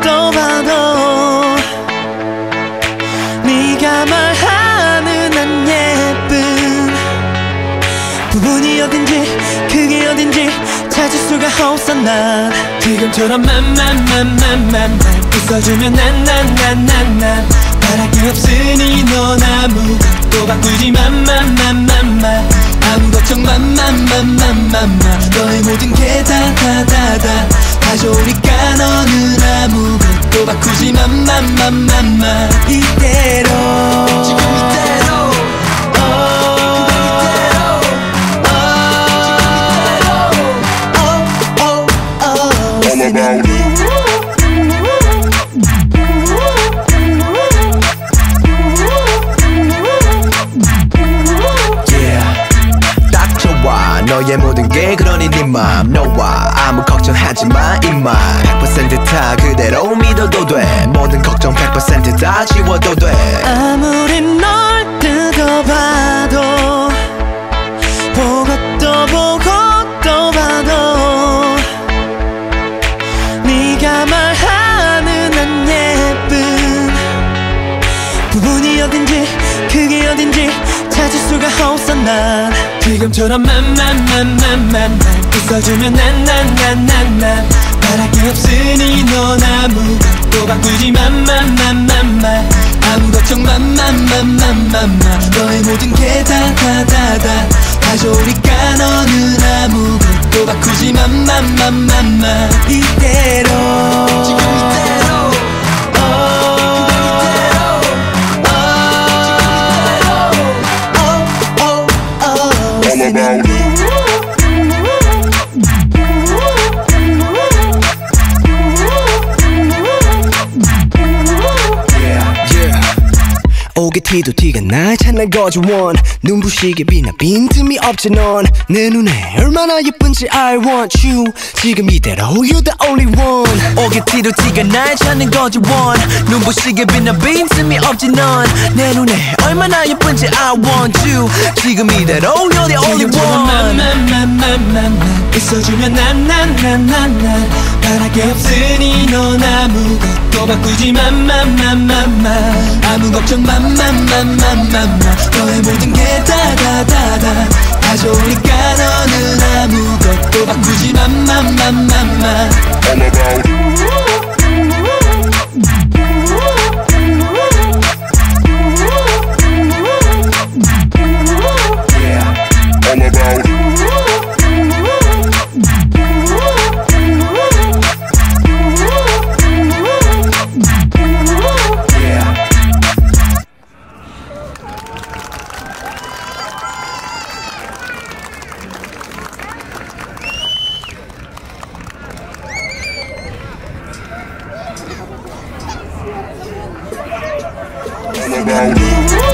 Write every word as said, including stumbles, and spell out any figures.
또 봐도 네가 말하는 안 예쁜 부분이 어딘지 그게 어딘지 찾을 수가 없어 난 지금처럼 맘맘맘맘맘맘 웃어주면 난난난난난 바랄 게 없으니 넌 아무것도 바꾸지 맘맘맘맘맘 아무 걱정 맘맘맘맘맘맘 너의 모든 게 다 다 다 다 가져오니까 너는 아무것도 바꾸지 맘맘맘맘맘 이대로 지금 이대로 너의 모든 게 그러니 네 맘 너와 아무 걱정하지 마 임마 백 퍼센트 다 그대로 믿어도 돼 모든 걱정 백 퍼센트 다 지워도 돼 아무리 널 뜯어봐도 보고 또 보고 또 봐도 네가 말하는 안 예쁜 부분이 어딘지 그게 어딘지 찾을 수가 없어 난 지금처럼 맘맘맘맘맘 웃어주면 난난난난난 바랄 게 없으니 넌 아무것도 바꾸지 맘맘맘맘맘 아무 걱정 맘맘맘맘맘맘 너의 모든 게 다 다 다 다 가져오니까 너는 아무것도 바꾸지 맘맘맘맘맘 이대로 지금 이대로 about it. 오게 티도 티가 날 찾는 거지 원 눈부시게 빛나 빈틈이 없지 넌 내 눈에 얼마나 예쁜지 I want you 지금 이대로 you're the only one 오게 티도 티가 날 찾는 거지 원 눈부시게 빛나 빈틈이 없지 넌 내 눈에 얼마나 예쁜지 I want you 지금 이대로 you're the only one 맘맘맘맘맘맘 있어주면 난난난난난 바랄 게 없으니 넌 아무것도 바꾸지 맘맘맘맘맘 아무 걱정 맘 맘맘맘맘맘 너의 모든 게 다 다 다 다 가져오니까 너는 아무것도 바꾸지 맘맘맘맘맘 I'm about it yeah. I'm about it I'm about it.